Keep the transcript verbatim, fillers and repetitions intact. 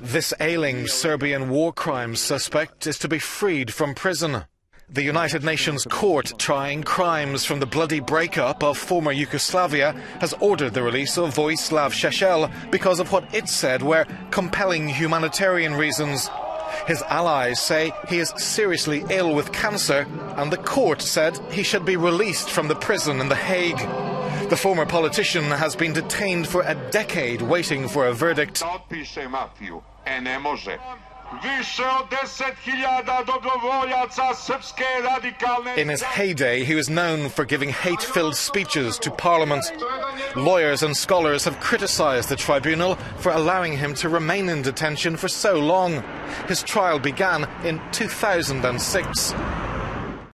This ailing Serbian war crimes suspect is to be freed from prison. The United Nations court trying crimes from the bloody breakup of former Yugoslavia has ordered the release of Vojislav Seselj because of what it said were compelling humanitarian reasons. His allies say he is seriously ill with cancer, and the court said he should be released from the prison in The Hague. The former politician has been detained for a decade waiting for a verdict. In his heyday, he was known for giving hate-filled speeches to Parliament. Lawyers and scholars have criticised the tribunal for allowing him to remain in detention for so long. His trial began in two thousand six.